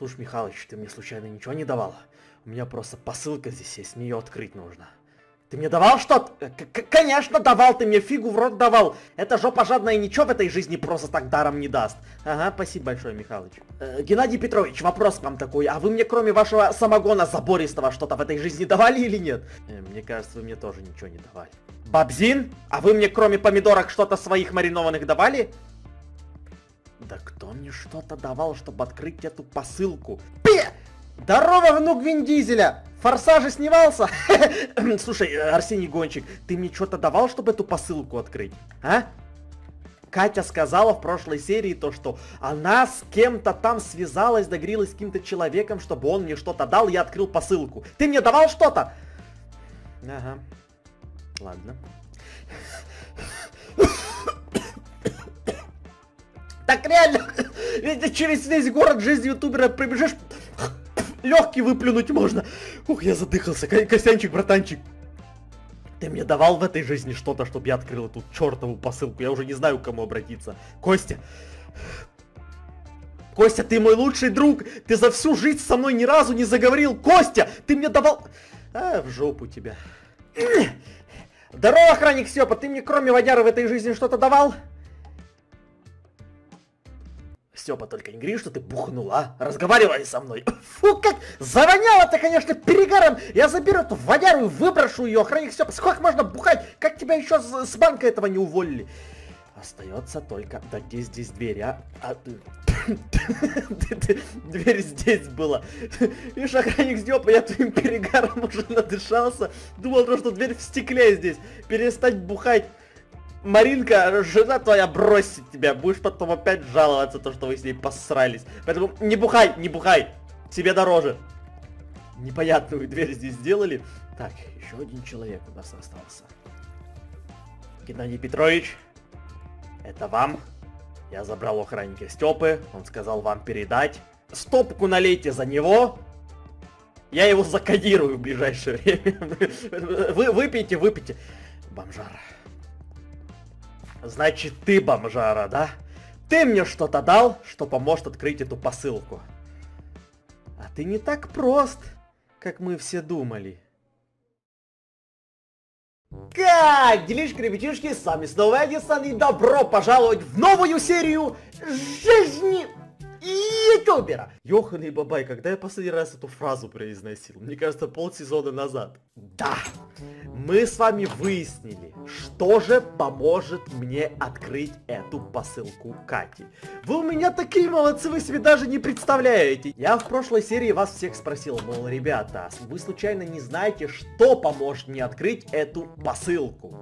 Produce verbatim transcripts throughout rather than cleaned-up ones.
Слушай, Михалыч, ты мне случайно ничего не давал? У меня просто посылка здесь есть, мне ее открыть нужно. Ты мне давал что-то? Конечно давал, ты мне фигу в рот давал. Эта жопа жадная ничего в этой жизни просто так даром не даст. Ага, спасибо большое, Михалыч. Э, Геннадий Петрович, вопрос к вам такой. А вы мне кроме вашего самогона забористого что-то в этой жизни давали или нет? Э, мне кажется, вы мне тоже ничего не давали. Бабзин, а вы мне кроме помидорок что-то своих маринованных давали? Да кто мне что-то давал, чтобы открыть эту посылку? Пи! Здорово, внук Вин Дизеля! Форсажи снимался? Слушай, Арсений Гончик, ты мне что-то давал, чтобы эту посылку открыть? А? Катя сказала в прошлой серии то, что она с кем-то там связалась, договорилась с каким-то человеком, чтобы он мне что-то дал, я открыл посылку. Ты мне давал что-то? Ага. Ладно. Так реально, ведь через весь город жизнь ютубера прибежишь... Легкий выплюнуть можно. Ух, я задыхался. Костянчик, братанчик. Ты мне давал в этой жизни что-то, чтобы я открыл эту чертову посылку? Я уже не знаю, к кому обратиться. Костя. Костя, ты мой лучший друг. Ты за всю жизнь со мной ни разу не заговорил. Костя, ты мне давал... А, в жопу тебя. Здорово, охранник Сёпа. Ты мне кроме водяры в этой жизни что-то давал? Стёпа, только не говори, что ты бухнула, а? Разговаривай со мной. Фу, как завоняло-то, конечно, перегаром. Я заберу эту водяру и выброшу ее. Охранник Стёпа, сколько можно бухать? Как тебя еще с, с банка этого не уволили? Остается только... Да где здесь дверь, а? а... Дверь здесь была. Видишь, охранник Стёпа, я твоим перегаром уже надышался. Думал, что дверь в стекле здесь. Перестать бухать. Маринка, жена твоя бросит тебя, будешь потом опять жаловаться, то, что вы с ней посрались. Поэтому не бухай, не бухай, тебе дороже. Непонятную дверь здесь сделали. Так, еще один человек у нас остался. Геннадий Петрович, это вам. Я забрал у охранника Стёпы, он сказал вам передать. Стопку налейте за него. Я его закодирую в ближайшее время. Вы выпейте, выпейте. Бомжара. Значит, ты, бомжара, да? Ты мне что-то дал, что поможет открыть эту посылку. А ты не так прост, как мы все думали. Как делишки, ребятишки, с вами снова Эдисон, и добро пожаловать в новую серию жизни ютубера. Ёханый бабай, когда я последний раз эту фразу произносил? Мне кажется, полсезона назад. Да, мы с вами выяснили, что же поможет мне открыть эту посылку Кати. Вы у меня такие молодцы, вы себе даже не представляете. Я в прошлой серии вас всех спросил, мол, ребята, вы случайно не знаете, что поможет мне открыть эту посылку?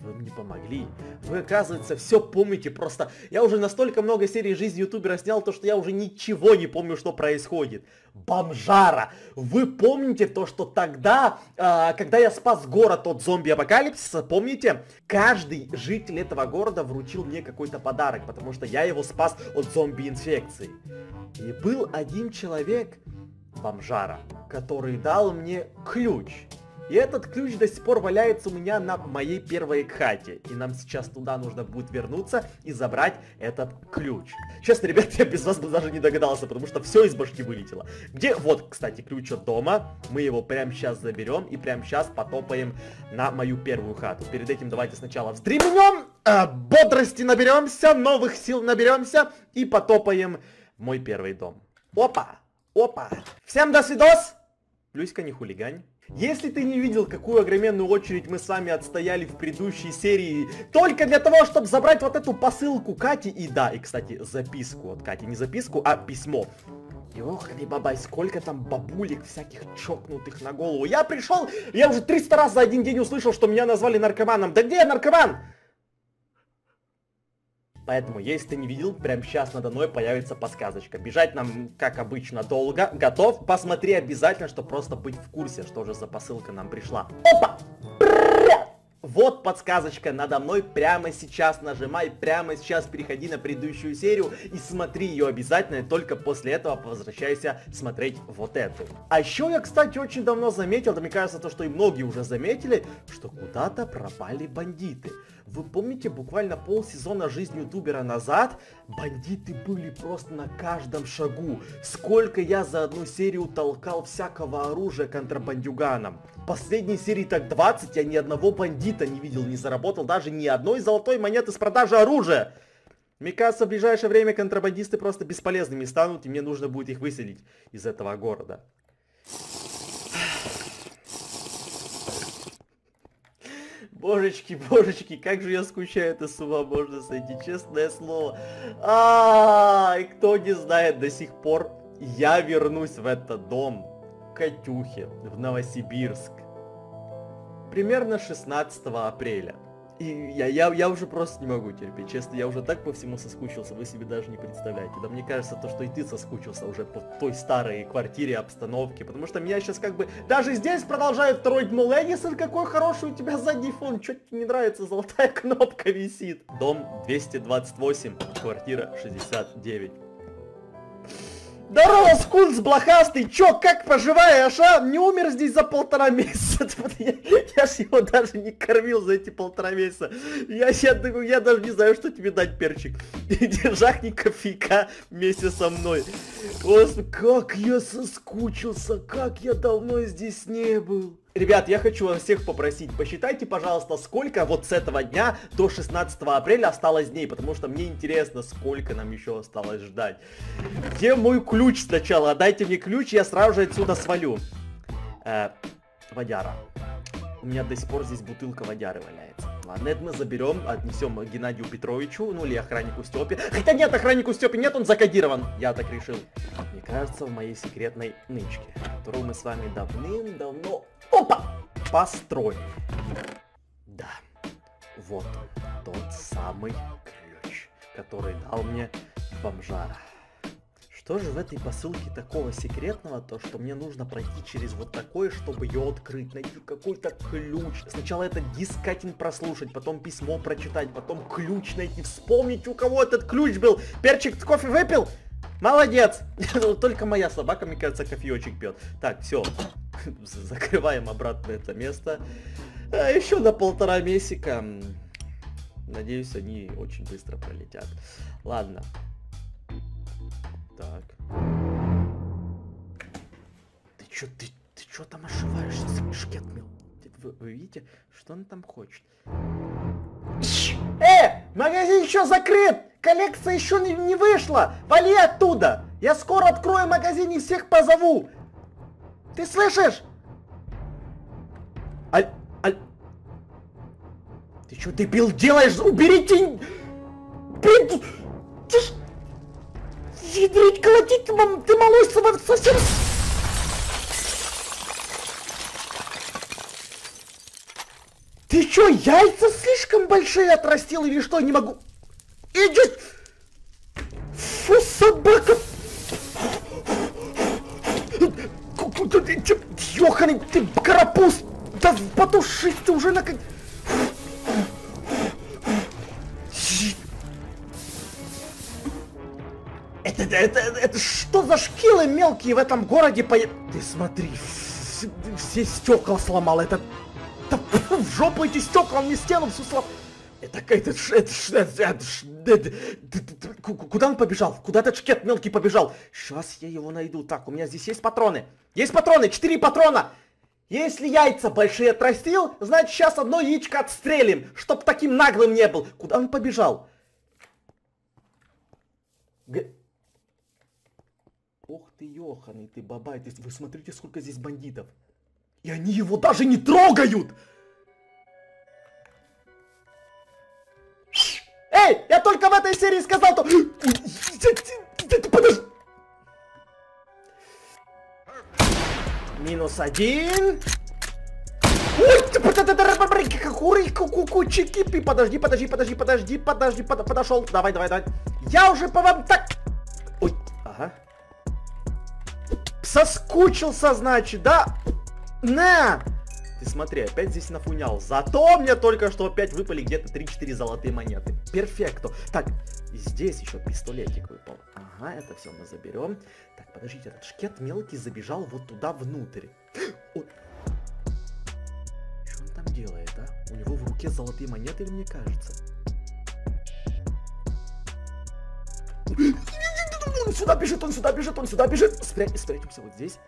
Вы мне помогли. Вы, оказывается, все помните. Просто я уже настолько много серий жизни ютубера снял, то, что я уже ничего не помню, что происходит. Бомжара! Вы помните то, что тогда, э, когда я спас город от зомби-апокалипсиса, помните? Каждый житель этого города вручил мне какой-то подарок, потому что я его спас от зомби-инфекции. И был один человек, бомжара, который дал мне ключ. И этот ключ до сих пор валяется у меня на моей первой хате. И нам сейчас туда нужно будет вернуться и забрать этот ключ. Честно, ребят, я без вас бы даже не догадался, потому что все из башки вылетело. Где? Вот, кстати, ключ от дома. Мы его прямо сейчас заберем и прямо сейчас потопаем на мою первую хату. Перед этим давайте сначала вздремнем, э, бодрости наберемся, новых сил наберемся и потопаем в мой первый дом. Опа! Опа! Всем до свидос! Люська, не хулигань. Если ты не видел, какую огроменную очередь мы с вами отстояли в предыдущей серии, только для того, чтобы забрать вот эту посылку Кати, и да, и, кстати, записку от Кати, не записку, а письмо. Ёханый бабай, сколько там бабулек всяких чокнутых на голову. Я пришел, я уже триста раз за один день услышал, что меня назвали наркоманом. Да где я наркоман? Поэтому, если ты не видел, прямо сейчас надо мной появится подсказочка. Бежать нам, как обычно, долго. Готов? Посмотри обязательно, чтобы просто быть в курсе, что же за посылка нам пришла. Опа! Вот подсказочка надо мной. Прямо сейчас нажимай, прямо сейчас переходи на предыдущую серию и смотри ее обязательно, и только после этого возвращайся смотреть вот эту. А еще я, кстати, очень давно заметил, да мне кажется, то, что и многие уже заметили, что куда-то пропали бандиты. Вы помните, буквально полсезона жизни ютубера назад бандиты были просто на каждом шагу. Сколько я за одну серию толкал всякого оружия контрабандюганам. В последней серии так двадцать я ни одного бандита не видел, не заработал даже ни одной золотой монеты с продажи оружия. Мне кажется, в ближайшее время контрабандисты просто бесполезными станут, и мне нужно будет их выселить из этого города. Божечки, божечки, как же я скучаю, это с ума можно сойти, честное слово. А-а-а, и кто не знает, до сих пор я вернусь в этот дом, к Катюхе, в Новосибирск. Примерно шестнадцатого апреля. И я, я, я уже просто не могу терпеть, честно, я уже так по всему соскучился, вы себе даже не представляете. Да мне кажется, то, что и ты соскучился уже по той старой квартире, обстановке, потому что меня сейчас как бы... Даже здесь продолжают второй дмол. Эдисон, какой хороший у тебя задний фон, чё тебе не нравится, золотая кнопка висит. Дом двести двадцать восемь, квартира шестьдесят девять. Здорово, скунс блохастый, чё, как поживаешь, а? Не умер здесь за полтора месяца, я, я ж его даже не кормил за эти полтора месяца, я, я, я даже не знаю, что тебе дать, перчик, держахни кофейка вместе со мной. Господи, как я соскучился, как я давно здесь не был. Ребят, я хочу вас всех попросить, посчитайте, пожалуйста, сколько вот с этого дня до шестнадцатого апреля осталось дней, потому что мне интересно, сколько нам еще осталось ждать. Где мой ключ сначала? Отдайте мне ключ, я сразу же отсюда свалю. Э, водяра. У меня до сих пор здесь бутылка водяры валяется. Ладно, это мы заберем, отнесем Геннадию Петровичу, ну или охраннику Стёпе. Хотя нет, охраннику Стёпе нет, он закодирован. Я так решил. Мне кажется, в моей секретной нычке, которую мы с вами давным-давно... Опа! Построим. Да. Вот он, тот самый ключ, который дал мне бомжара. Что же в этой посылке такого секретного, то что мне нужно пройти через вот такое, чтобы ее открыть, найти какой-то ключ. Сначала это дискатинг прослушать, потом письмо прочитать, потом ключ найти, вспомнить, у кого этот ключ был. Перчик, ты кофе выпил? Молодец! Только моя собака, мне кажется, кофеечек пьет. Так, все. Закрываем обратно это место. А еще на полтора месяца. Надеюсь, они очень быстро пролетят. Ладно. Так. Ты чё, ты, ты чё там ошиваешься? Мешки отмел. Вы, вы видите, что он там хочет? Э! Магазин еще закрыт! Коллекция еще не, не вышла! Вали оттуда! Я скоро открою магазин и всех позову! Ты слышишь? Аль... Аль... Ты чё, дебил, делаешь? Уберите! Блин! Ты ж... Ядрить, колотить, мам, ты малой совсем... Ты чё, яйца слишком большие отрастил или что? Не могу... Иди... Фу, собака... Ёханый, ты карапуз! Да потушись ты уже на... Это, это, это что за шкилы мелкие в этом городе по... Ты смотри, все стекла сломал, это... Да, фу, в жопу эти стекла, мне стену всю сломал. Это это, это, это, это, это, это... Куда он побежал? Куда этот шкет мелкий побежал? Сейчас я его найду. Так, у меня здесь есть патроны. Есть патроны, четыре патрона. Если яйца большие отрастил, значит сейчас одно яичко отстрелим, чтоб таким наглым не был. Куда он побежал? Г... Ох ты, ёханый ты, бабай. Ты... Вы смотрите, сколько здесь бандитов. И они его даже не трогают! Эй, я только в этой серии сказал, что... Подожди. Минус один. Подожди, подожди, подожди, подожди, подожди, подошел. Давай, давай, давай. Я уже по вам так... Ой, ага. Соскучился, значит, да? На! Ты смотри, опять здесь нафунял. Зато мне только что опять выпали где-то три-четыре золотые монеты. Перфекто. Так, здесь еще пистолетик выпал. Ага, это все мы заберем. Так, подождите, этот шкет мелкий забежал вот туда внутрь. О. Что он там делает, а? да? У него в руке золотые монеты, или мне кажется? Он сюда бежит, он сюда бежит, он сюда бежит. Спря... Спрячемся вот здесь.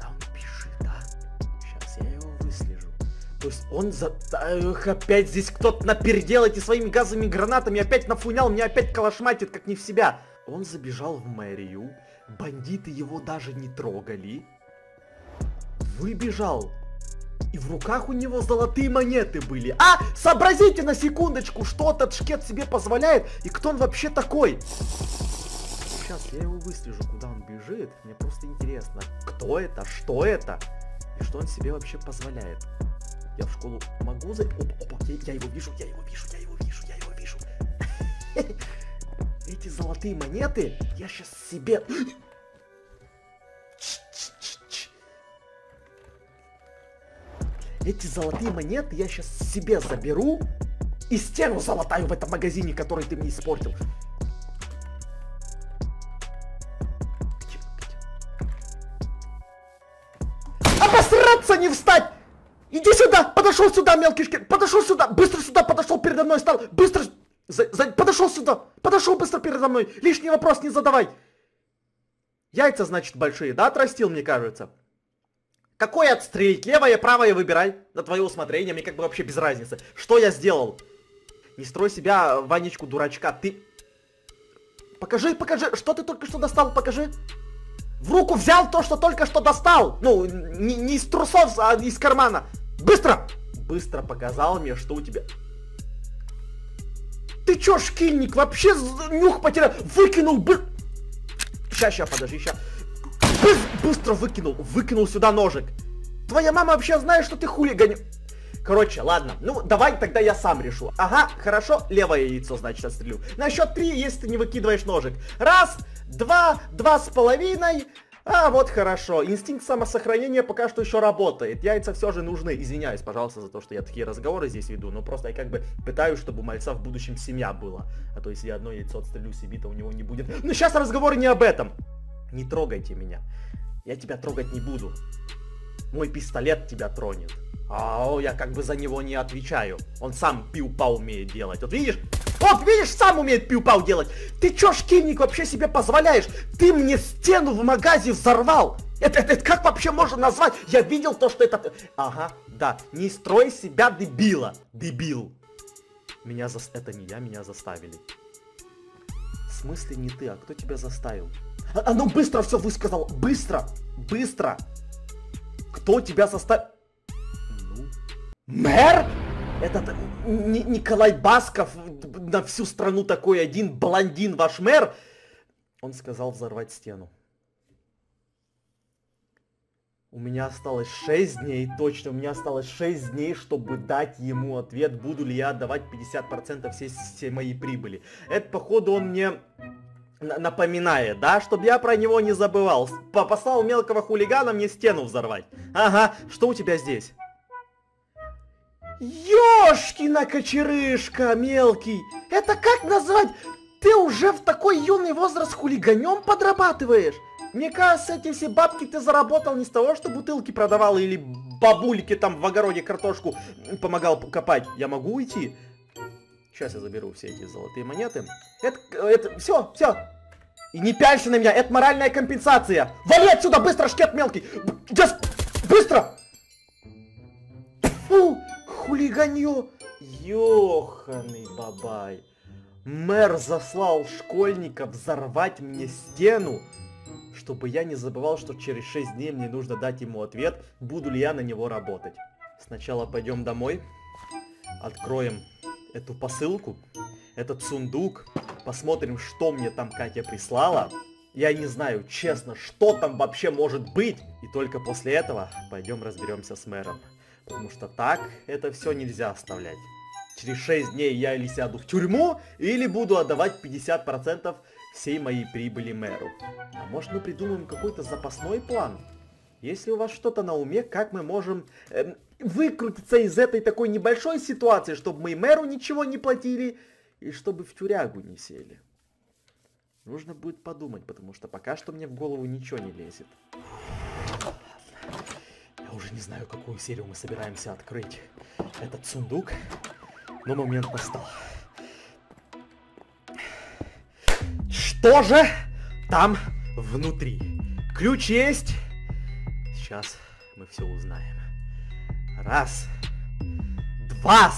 Да, он бежит, да. Сейчас я его выслежу. То есть он за... Эх, опять здесь кто-то напердел эти своими газовыми гранатами. Опять нафунял, меня опять калашматит, как не в себя. Он забежал в мэрию. Бандиты его даже не трогали. Выбежал. И в руках у него золотые монеты были. А, сообразите на секундочку, что этот шкет себе позволяет и кто он вообще такой. Сейчас я его выслежу, куда он бежит. Мне просто интересно, кто это, что это и что он себе вообще позволяет. Я в школу могу зайти? Опа, опа, я, я его вижу, я его вижу, я его вижу, я его вижу. Эти золотые монеты я сейчас себе... Эти золотые монеты я сейчас себе заберу и стену залатаю в этом магазине, который ты мне испортил. Обосраться не встать! Иди сюда! Подошел сюда, мелкий шкет! Подошел сюда! Быстро сюда подошел, передо мной стал! Быстро! За, за, подошел сюда! Подошел быстро передо мной! Лишний вопрос не задавай! Яйца, значит, большие, да, отрастил, мне кажется? Какой отстрелить? Левое, правое выбирай. На твое усмотрение, мне как бы вообще без разницы. Что я сделал? Не строй себя, Ванечку, дурачка. Ты... Покажи, покажи, что ты только что достал, покажи. В руку взял то, что только что достал. Ну, не, не из трусов, а из кармана. Быстро! Быстро показал мне, что у тебя... Ты чё, шкильник, вообще нюх потерял? Выкинул, бы... Ща, ща, подожди, ща. Быстро выкинул, выкинул сюда ножик. Твоя мама вообще знает, что ты хулиган. Короче, ладно, ну давай тогда я сам решу. Ага, хорошо, левое яйцо, значит, отстрелю. На счет три, если ты не выкидываешь ножик. Раз, два, два с половиной. А, вот хорошо. Инстинкт самосохранения пока что еще работает. Яйца все же нужны. Извиняюсь, пожалуйста, за то, что я такие разговоры здесь веду. Но просто я как бы пытаюсь, чтобы у мальца в будущем семья была. А то если я одно яйцо отстрелю, себе-то у него не будет. Но сейчас разговор не об этом. Не трогайте меня. Я тебя трогать не буду. Мой пистолет тебя тронет. Ау, я как бы за него не отвечаю. Он сам пиу-пау умеет делать. Вот видишь? Вот видишь, сам умеет пиу-пау делать. Ты чё, шкильник, вообще себе позволяешь? Ты мне стену в магазе взорвал. Это, это, это как вообще можно назвать? Я видел то, что это... Ага, да. Не строй себя дебила. Дебил. Меня за... Это не я, меня заставили. В смысле не ты, а кто тебя заставил? А ну быстро все высказал! Быстро! Быстро! Кто тебя заставил? Ну? Мэр? Этот Николай Басков, на всю страну такой один, блондин ваш мэр? Он сказал взорвать стену. У меня осталось шесть дней, точно, у меня осталось шесть дней, чтобы дать ему ответ, буду ли я отдавать пятьдесят процентов всей, всей моей прибыли. Это, походу, он мне... напоминает, да, чтобы я про него не забывал. Послал мелкого хулигана мне стену взорвать. Ага, что у тебя здесь? Ёшкина кочерышка, мелкий! Это как назвать? Ты уже в такой юный возраст хулиганем подрабатываешь? Мне кажется, эти все бабки ты заработал не с того, что бутылки продавал или бабульки там в огороде картошку помогал копать. Я могу уйти? Сейчас я заберу все эти золотые монеты. Это, это, все, все. И не пялься на меня, это моральная компенсация. Вали отсюда, быстро, шкет мелкий. Just, быстро. Фу, хулиганье. Ёханый бабай. Мэр заслал школьника взорвать мне стену, чтобы я не забывал, что через шесть дней мне нужно дать ему ответ, буду ли я на него работать. Сначала пойдем домой, откроем эту посылку, этот сундук, посмотрим, что мне там Катя прислала. Я не знаю, честно, что там вообще может быть. И только после этого пойдем разберемся с мэром. Потому что так это все нельзя оставлять. Через шесть дней я или сяду в тюрьму, или буду отдавать пятьдесят процентов всей моей прибыли мэру. А может, мы придумаем какой-то запасной план? Если у вас что-то на уме, как мы можем... Эм, выкрутиться из этой такой небольшой ситуации, чтобы мы и мэру ничего не платили, и чтобы в тюрягу не сели. Нужно будет подумать, потому что пока что мне в голову ничего не лезет. Я уже не знаю, какую серию мы собираемся открыть этот сундук, но момент настал. Что же там внутри? Ключ есть? Сейчас мы все узнаем. Раз, два.